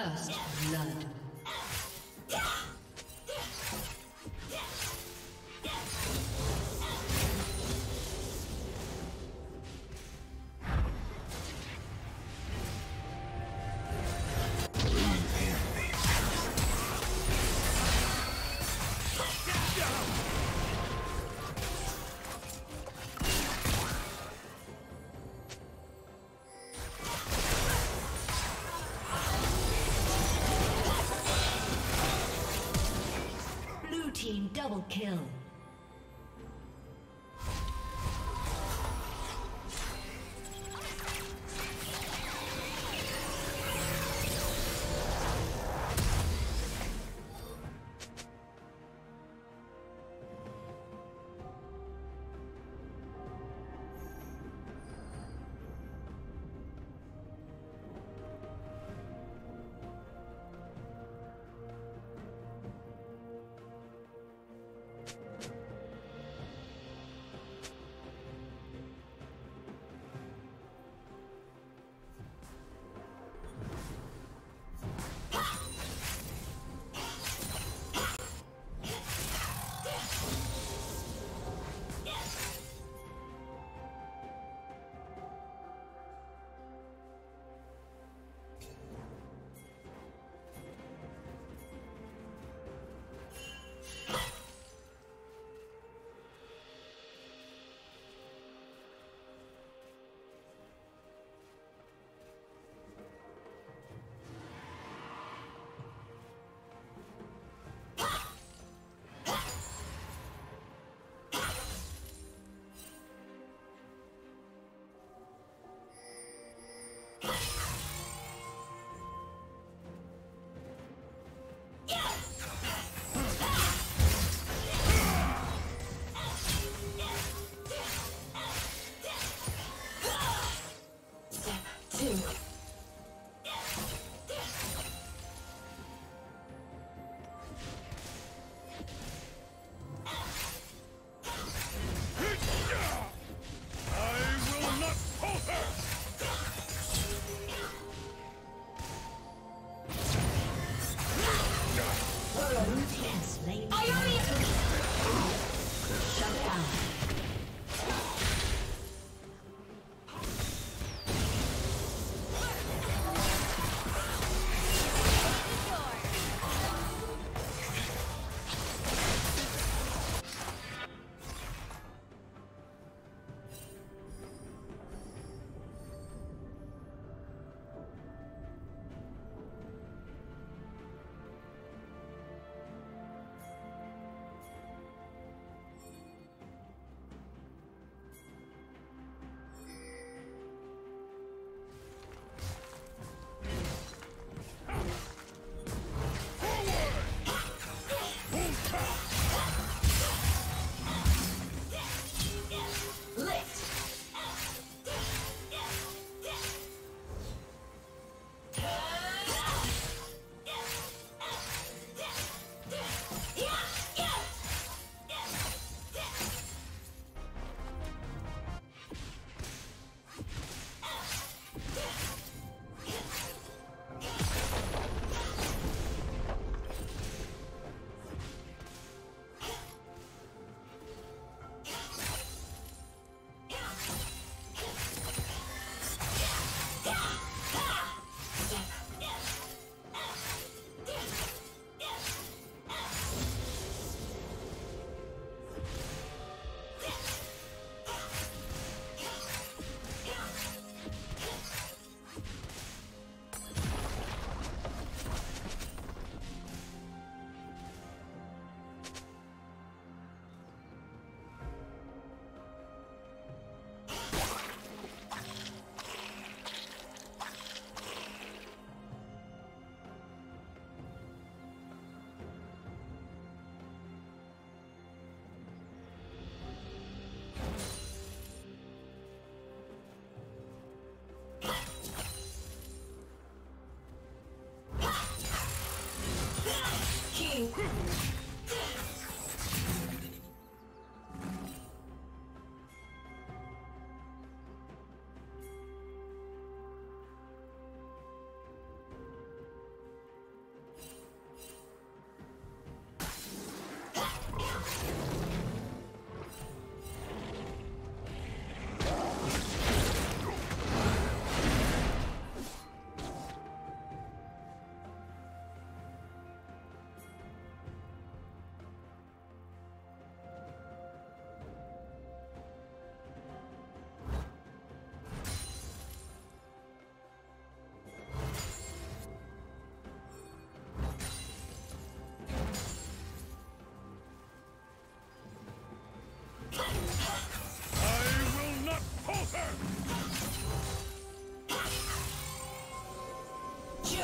First blood. Double kill.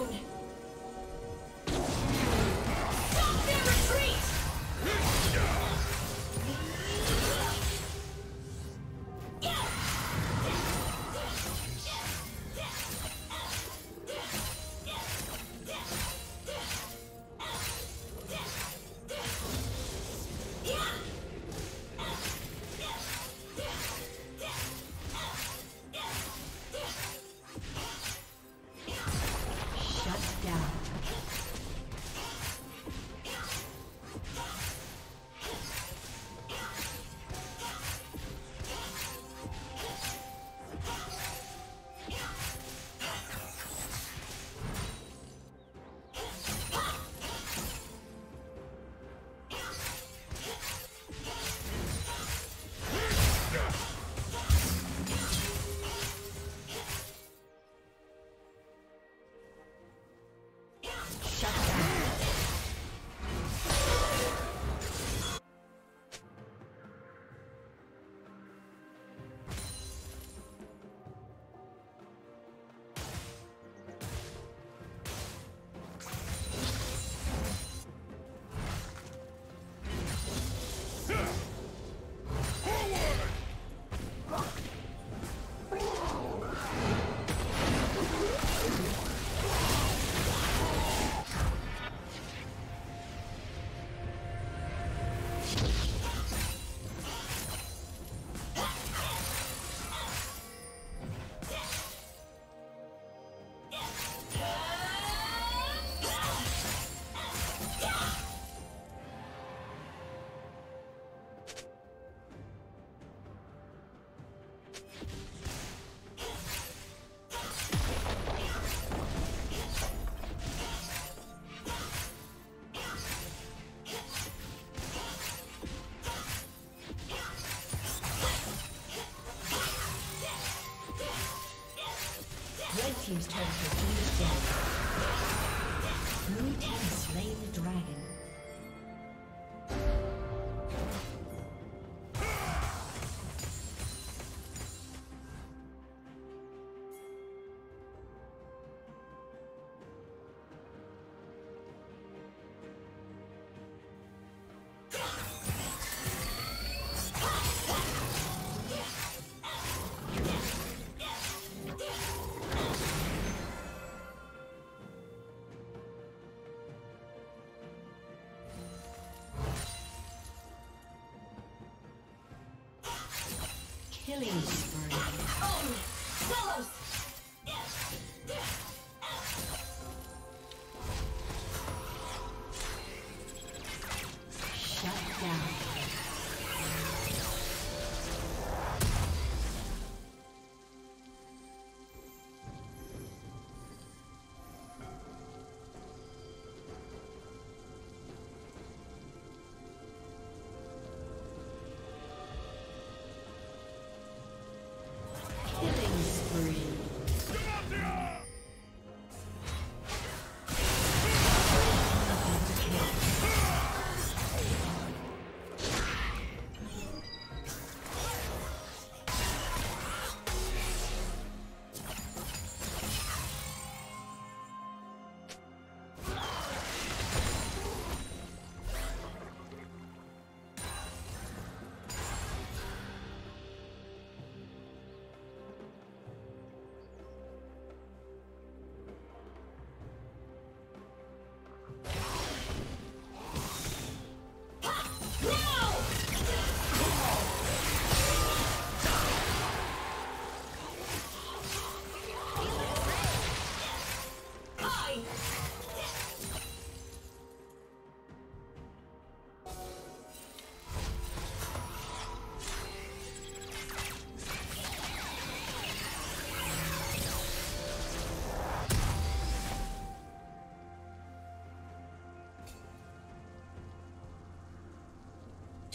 alone! Stop their retreat! Team's turret has been destroyed. Blue team has slain the dragon. Killing spree. Own it! Delos! Shut down.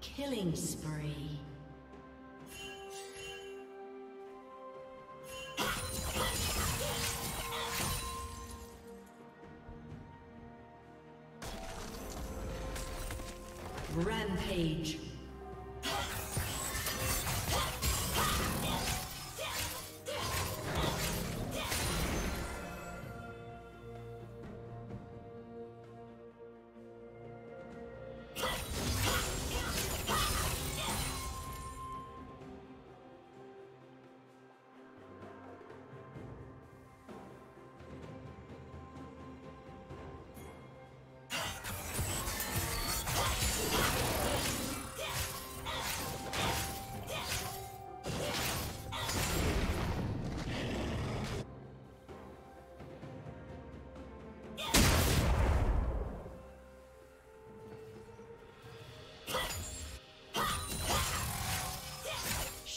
Killing spree. Rampage.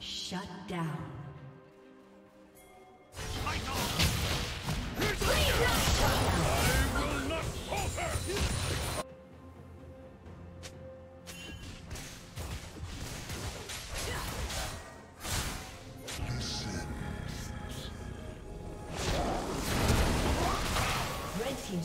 Shut down. Team's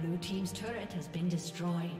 Blue team's turret has been destroyed.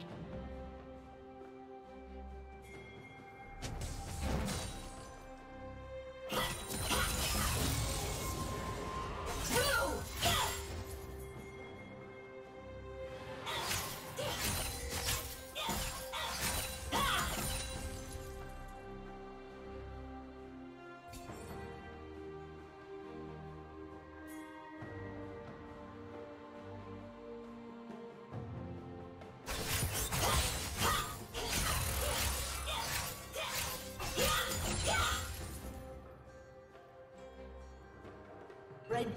Red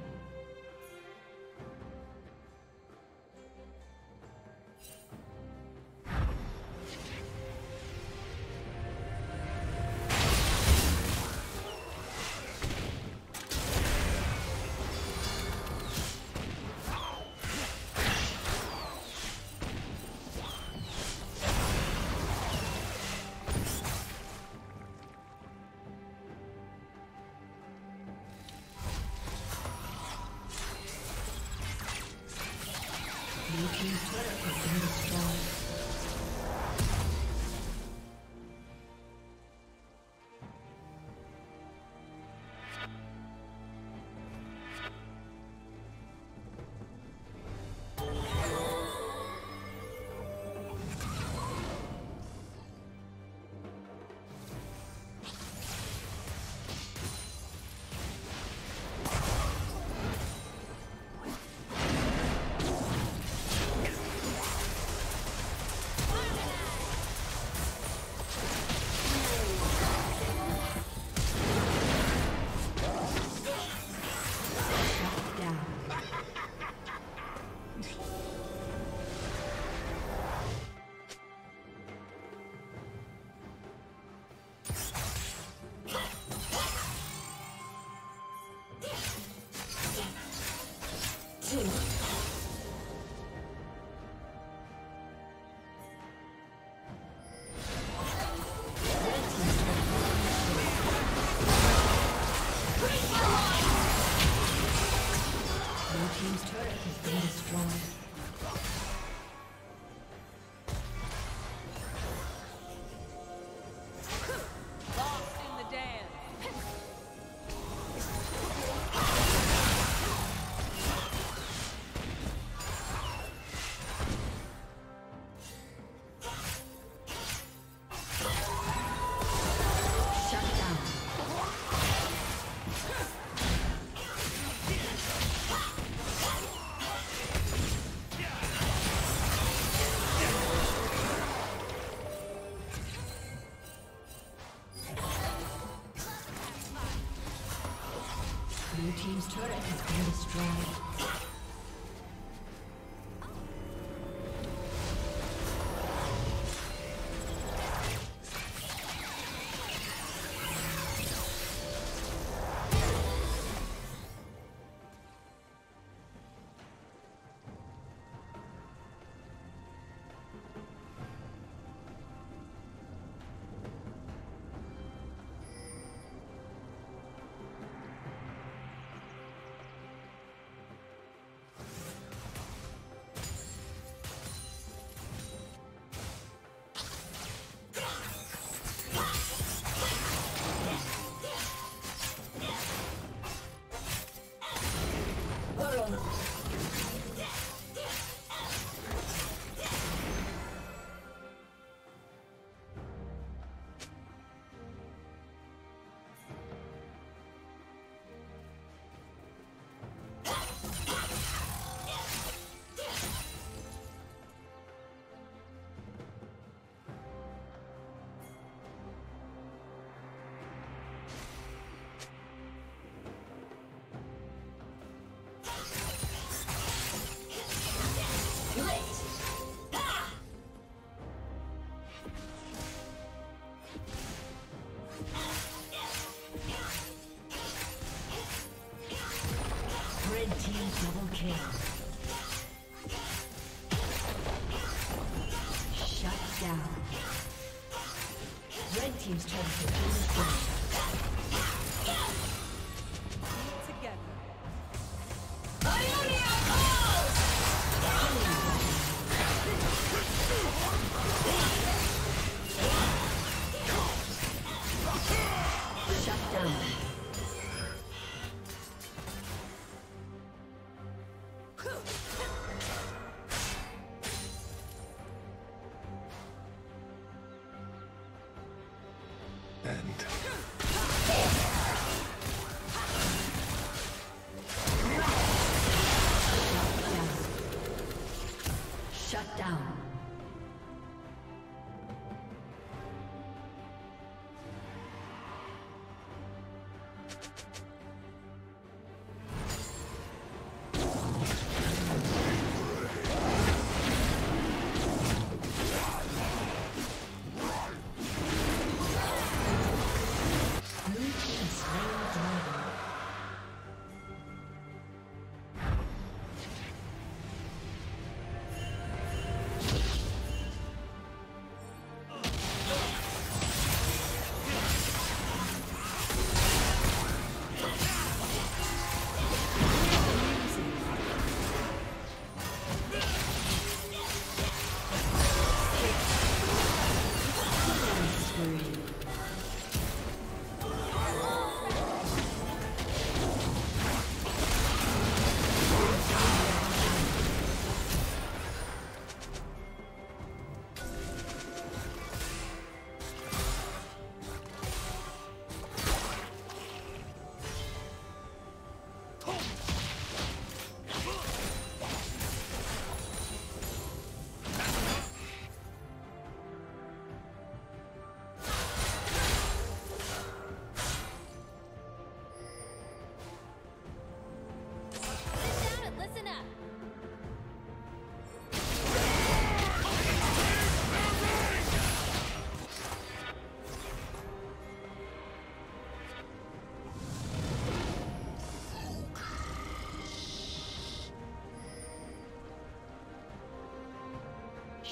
Team's trying to do this.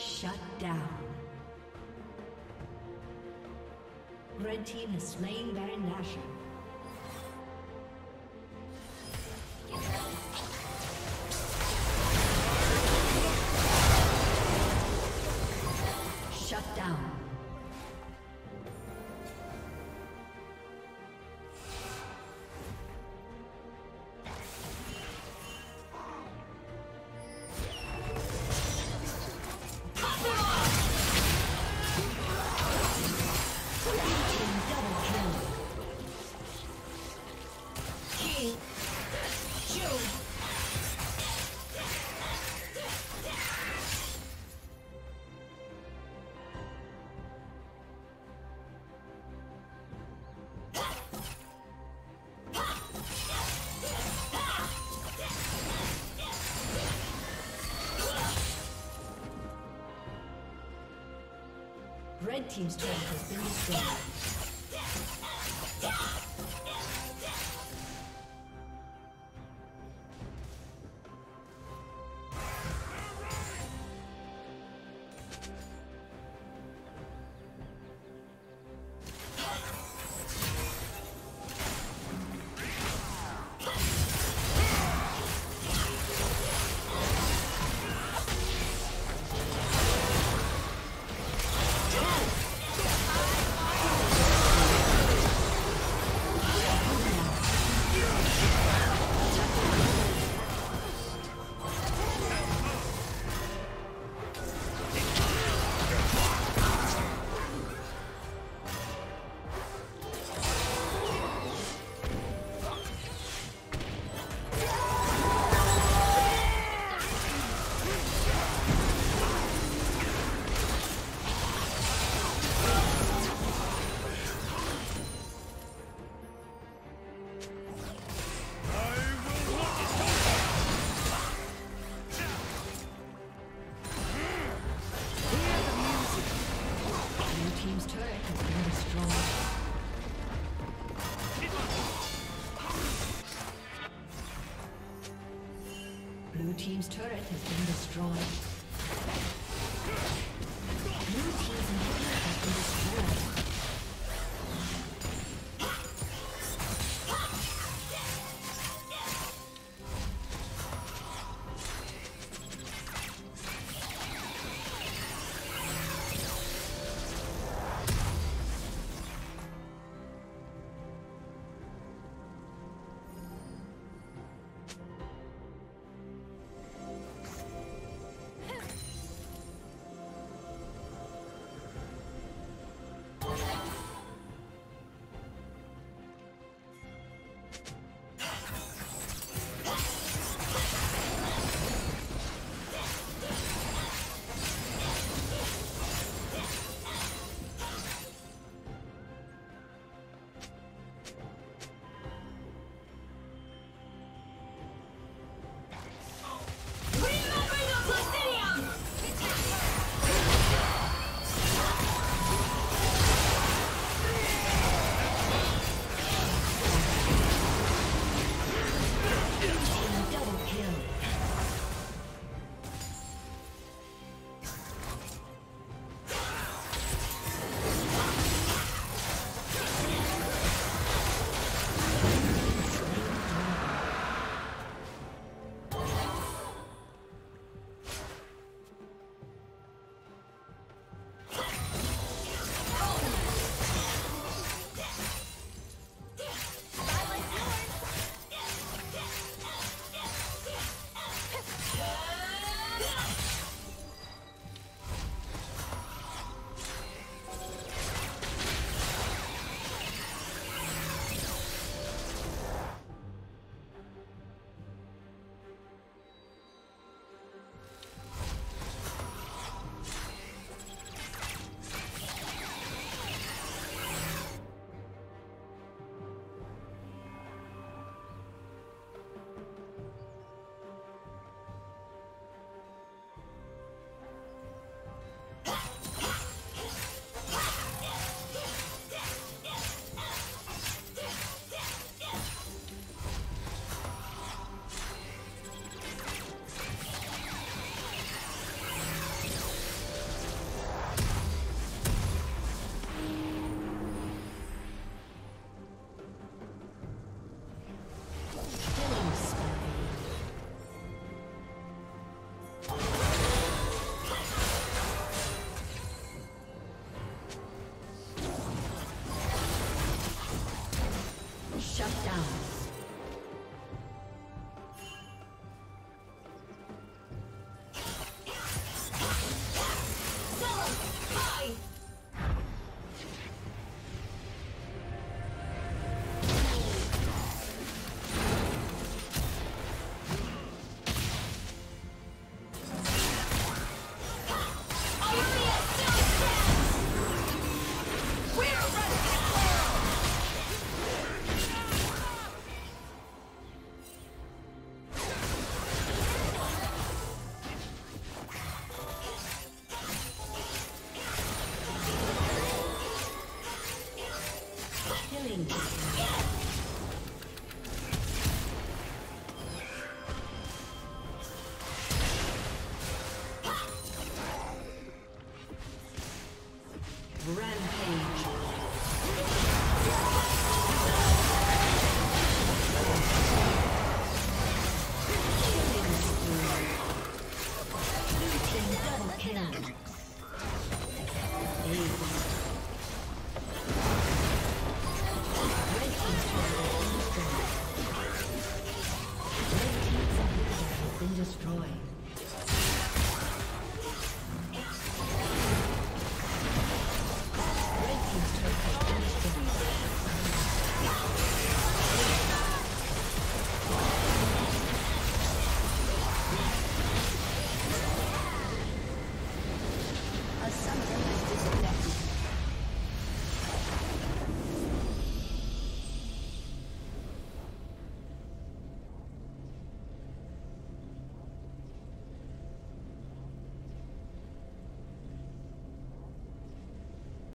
Shut down. Red team is slaying Baron Nashor. Red team's turret has been destroyed. Team's turret has been destroyed. Blue team's inhibitor has been destroyed. destroyed.